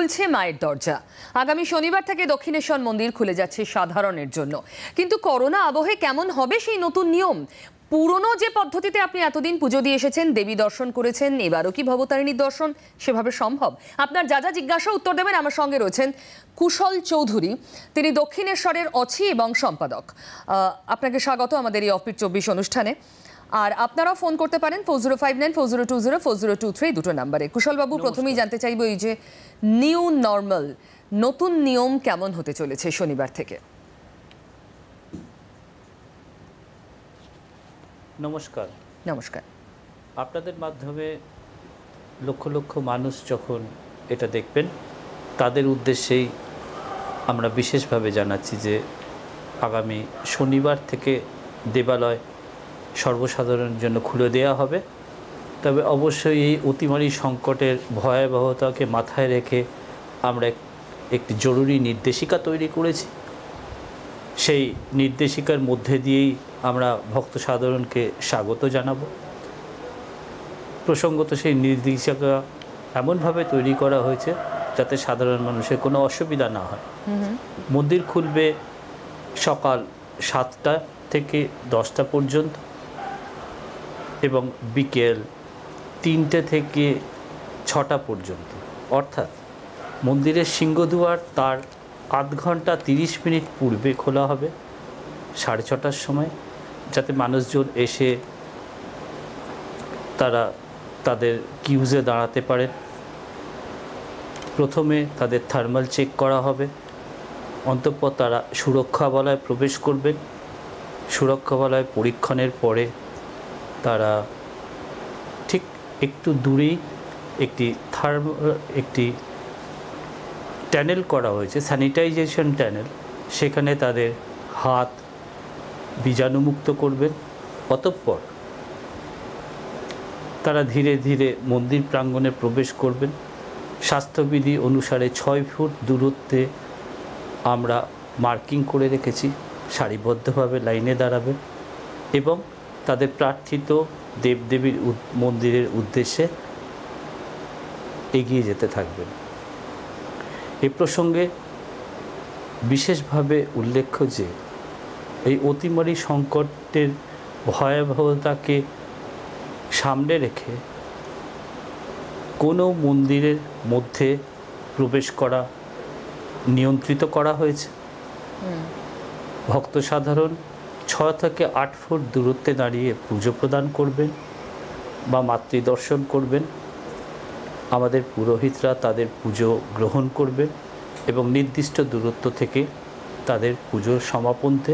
खुलছে মায়ের দরজা। আগামী শনিবার থেকে দক্ষিণেশ্বর মন্দির খুলে যাচ্ছে সাধারণের জন্য। কিন্তু করোনা আবহে কেমন হবে সেই নতুন নিয়ম? পুরনো যে পদ্ধতিতে আপনি এতদিন পুজো দিয়ে এসেছেন, দেবী দর্শন করেছেন, এবারও কি ভবতারিণীর দর্শন সেভাবে সম্ভব? আপনার যা যা জিজ্ঞাসা উত্তর দেবেন আমার সঙ্গে রয়েছেন কুশল চৌধুরী, তিনি দক্ষিণেশ্বরের অছি এবং সম্পাদক। আপনাকে স্বাগত আমাদের এই অফিট ২৪ অনুষ্ঠানে। আর আপনারা ফোন করতে পারেন 4059 4020 4023 দুটো নাম্বারে। কুশলবাবু, প্রথমেই জানতে চাইব এই যে নিউ নর্মাল, নতুন নিয়ম কেমন হতে চলেছে শনিবার থেকে? নমস্কার। নমস্কার। আপনাদের মাধ্যমে লক্ষ লক্ষ মানুষ যখন এটা দেখবেন তাদের উদ্দেশ্যেই আমরা বিশেষভাবে জানাচ্ছি যে আগামী শনিবার থেকে দেবালয় সর্বসাধারণের জন্য খুলে দেওয়া হবে। তবে অবশ্যই এই অতিমারী সংকটের ভয়াবহতাকে মাথায় রেখে আমরা একটি জরুরি নির্দেশিকা তৈরি করেছি। সেই নির্দেশিকার মধ্যে দিয়েই আমরা ভক্ত সাধারণকে স্বাগত জানাবো। প্রসঙ্গত সেই নির্দেশিকা এমনভাবে তৈরি করা হয়েছে যাতে সাধারণ মানুষের কোনো অসুবিধা না হয়। মন্দির খুলবে সকাল 7টা থেকে 10টা পর্যন্ত এবং বিকেল 3টে থেকে 6টা পর্যন্ত, অর্থাৎ মন্দিরের সিংহদুয়ার তার আধ ঘন্টা 30 মিনিট পূর্বে খোলা হবে 6:30টার সময়, যাতে মানুষজন এসে তারা তাদের কিউজে দাঁড়াতে পারেন। প্রথমে তাদের থার্মাল চেক করা হবে, অন্তঃপর তারা সুরক্ষা বলয়ে প্রবেশ করবেন। সুরক্ষা বলয় পরীক্ষণের পরে তারা ঠিক একটু দূরেই একটি ট্যানেল করা হয়েছে, স্যানিটাইজেশন ট্যানেল, সেখানে তাদের হাত বীজাণুমুক্ত করবেন। অতঃপর তারা ধীরে ধীরে মন্দির প্রাঙ্গণে প্রবেশ করবেন। স্বাস্থ্যবিধি অনুসারে 6 ফুট দূরত্বে আমরা মার্কিং করে রেখেছি, সারিবদ্ধভাবে লাইনে দাঁড়াবেন এবং তাদের প্রার্থিত দেবদেবীর মন্দিরের উদ্দেশ্যে এগিয়ে যেতে থাকবেন। এ প্রসঙ্গে বিশেষভাবে উল্লেখ্য যে এই অতিমারী সংকটের ভয়াবহতাকে সামনে রেখে কোনো মন্দিরের মধ্যে প্রবেশ করা নিয়ন্ত্রিত করা হয়েছে। ভক্ত সাধারণ 6 থেকে 8 ফুট দূরত্বে দাঁড়িয়ে পুজো প্রদান করবেন বা মাতৃদর্শন করবেন। আমাদের পুরোহিতরা তাদের পুজো গ্রহণ করবেন এবং নির্দিষ্ট দূরত্ব থেকে তাদের পুজোর সমাপনতে